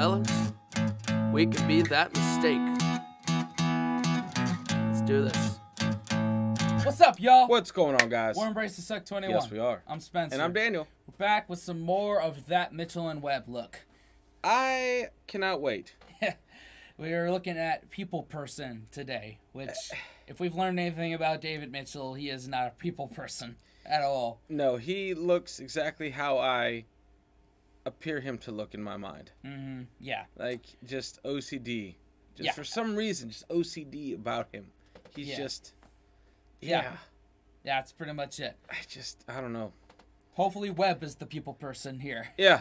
fella. We can be that mistake. Let's do this. What's up, y'all? What's going on, guys? We're Embrace the Suck 21. Yes, we are. I'm Spencer. And I'm Daniel. We're back with some more of That Mitchell and Webb Look. I cannot wait. We are looking at people person today, which, if we've learned anything about David Mitchell, he is not a people person at all. No, he looks exactly how I appear him to look in my mind. Mm-hmm. Yeah. Like, just OCD. Just for some reason, just OCD about him. He's just... Yeah. Yeah, that's pretty much it. I don't know. Hopefully Webb is the people person here. Yeah.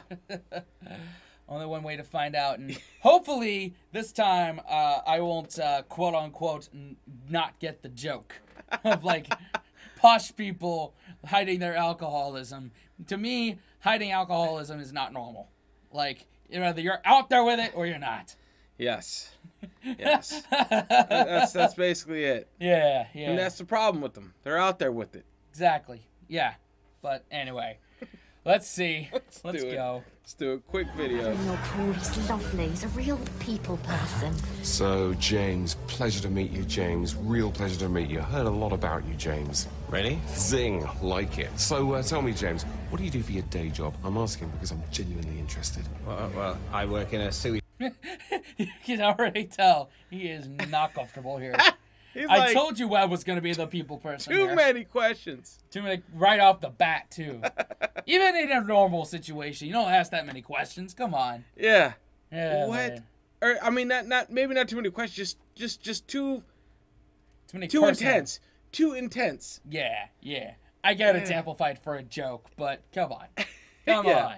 Only one way to find out, and hopefully this time I won't quote unquote not get the joke of like posh people hiding their alcoholism. To me, hiding alcoholism is not normal. Like, either you're out there with it or you're not. Yes, yes. that's basically it. Yeah, yeah. And that's the problem with them. They're out there with it. Exactly. Yeah. But anyway. Let's see. Let's go. Let's do a quick video. You're cool. He's lovely. He's a real people person. So, James, pleasure to meet you, James. Real pleasure to meet you. Heard a lot about you, James. Ready? Zing. Like it. So, tell me, James, what do you do for your day job? I'm asking because I'm genuinely interested. Well, I work in a sewage... You can already tell he is not comfortable here. I told you Webb was going to be the people person. Too many questions. Too many right off the bat, too. Even in a normal situation, you don't ask that many questions. Come on. Yeah. Yeah. What? Or I mean, maybe not too many questions. Just too intense. Too intense. Yeah. Yeah. I get it's amplified for a joke, but come on. Come on.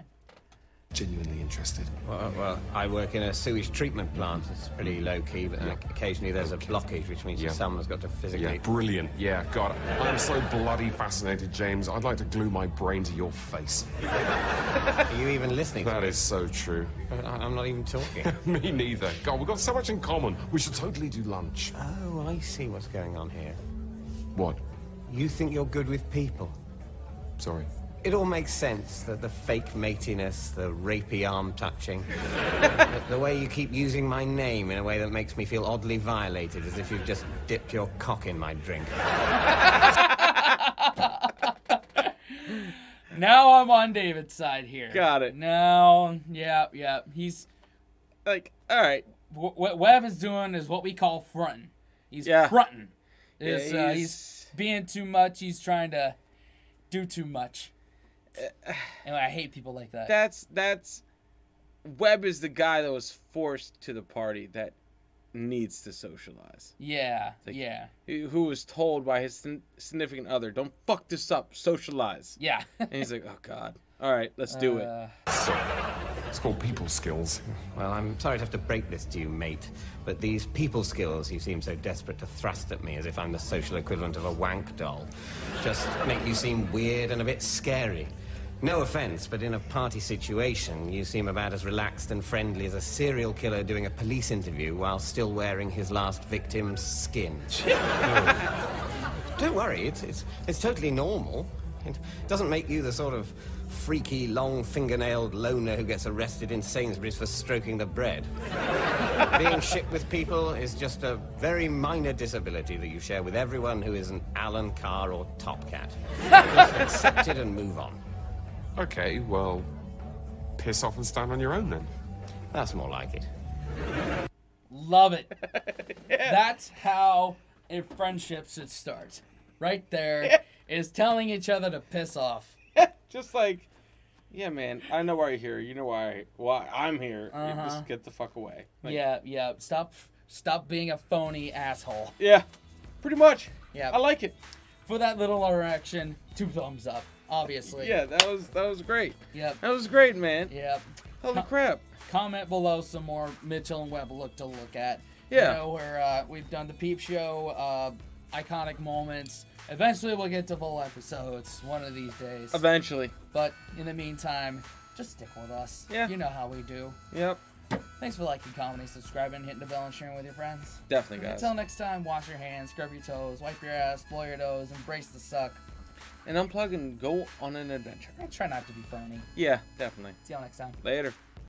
Genuinely interested. Well, I work in a sewage treatment plant. It's pretty low-key, but occasionally there's a blockage, which means someone's got to physically... Yeah, brilliant. Yeah, God, I'm so bloody fascinated, James. I'd like to glue my brain to your face. Are you even listening? That is so true. I'm not even talking. Me neither. God, we've got so much in common. We should totally do lunch. Oh, I see what's going on here. What? You think you're good with people. Sorry. It all makes sense, the fake matiness, the rapey arm touching, the way you keep using my name in a way that makes me feel oddly violated, as if you've just dipped your cock in my drink. Now I'm on David's side here. Got it. Now, yeah, he's... Like, all right. What Webb is doing is what we call fronting. He's fronting. Yeah, he's being too much. He's trying to do too much. And I hate people like that. That's Webb is the guy that was forced to the party that needs to socialize. Yeah, like, yeah. Who was told by his significant other, "Don't fuck this up, socialize." Yeah. And he's like, "Oh God, all right, let's do it." So, it's called people skills. Well, I'm sorry to have to break this to you, mate, but these people skills you seem so desperate to thrust at me as if I'm the social equivalent of a wank doll just make you seem weird and a bit scary. No offense, but in a party situation, you seem about as relaxed and friendly as a serial killer doing a police interview while still wearing his last victim's skin. Oh. Don't worry, it's totally normal. It doesn't make you the sort of freaky, long-fingernailed loner who gets arrested in Sainsbury's for stroking the bread. Being shit with people is just a very minor disability that you share with everyone who isn't Alan Carr or Top Cat. Just accept it and move on. Okay, well, piss off and stand on your own then. That's more like it. Love it. That's how a friendship should start. Right there is telling each other to piss off. Just like, yeah, man, I know why you're here. You know why I'm here. You just get the fuck away. Like, yeah. Stop being a phony asshole. Yeah, pretty much. Yeah. I like it. For that little erection, 2 thumbs up. Obviously. Yeah, that was great. Yep. That was great, man. Yep. Holy crap. Comment below some more Mitchell and Webb Look to look at. Yeah. You know, where we've done the Peep Show, iconic moments. Eventually we'll get to full episodes one of these days. Eventually. But in the meantime, just stick with us. Yeah. You know how we do. Yep. Thanks for liking, commenting, subscribing, hitting the bell, and sharing with your friends. Definitely, guys. Until next time, wash your hands, scrub your toes, wipe your ass, blow your nose, embrace the suck. And unplug and go on an adventure. I try not to be phony. Yeah, definitely. See y'all next time. Later.